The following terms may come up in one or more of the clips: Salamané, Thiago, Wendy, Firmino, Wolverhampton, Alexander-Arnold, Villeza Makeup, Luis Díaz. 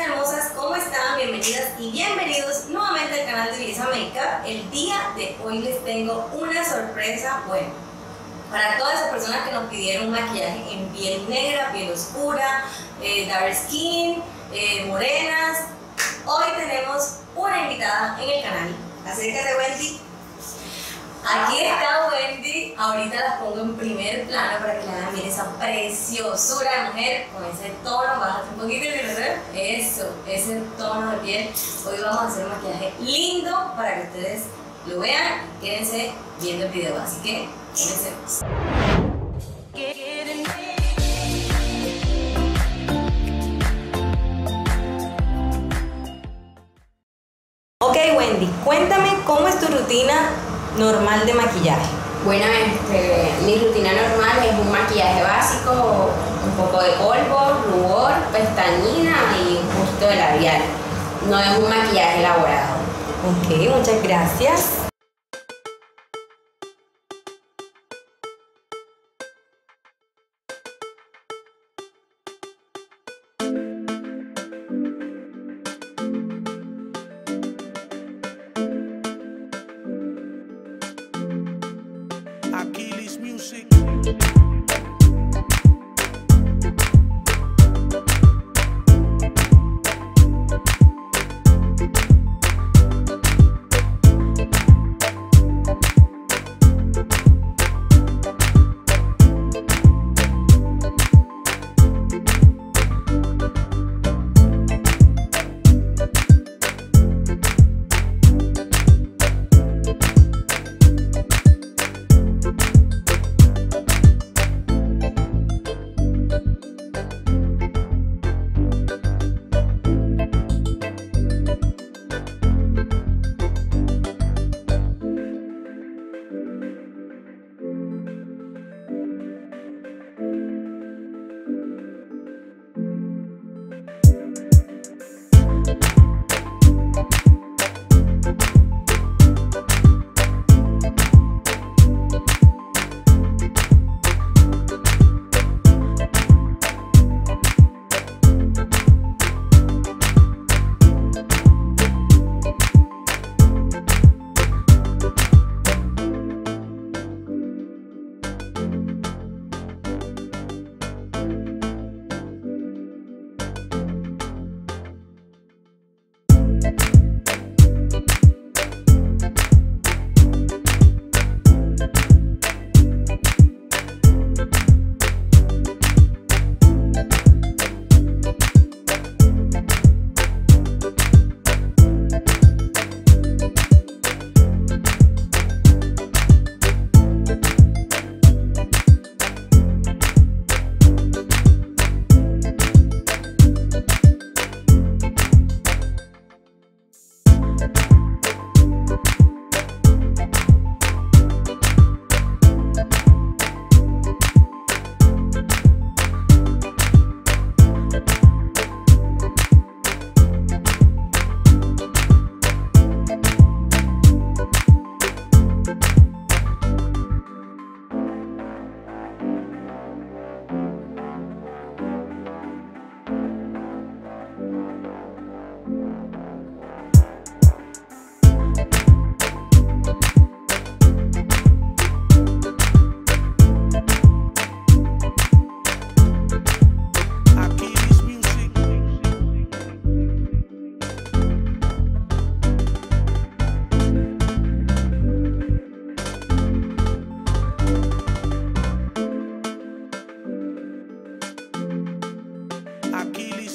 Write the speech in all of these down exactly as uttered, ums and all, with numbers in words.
hermosas, ¿cómo están? Bienvenidas y bienvenidos nuevamente al canal de Villeza Makeup. El día de hoy les tengo una sorpresa, bueno, para todas esas personas que nos pidieron un maquillaje en piel negra, piel oscura, eh, dark skin, eh, morenas. Hoy tenemos una invitada en el canal, acércate Wendy. Aquí está Wendy, ahorita las pongo en primer plano para que la vean, miren esa preciosura de mujer con ese tono, bájate un poquito el color, eso, ese tono de piel. Hoy vamos a hacer un maquillaje lindo para que ustedes lo vean, quédense viendo el video, así que comencemos. Ok Wendy, cuéntame cómo es tu rutina normal de maquillaje. Bueno, este, mi rutina normal es un maquillaje básico, un poco de polvo, rubor, pestañina y un poquito de labial. No es un maquillaje elaborado. Ok, muchas gracias.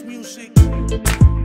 Music.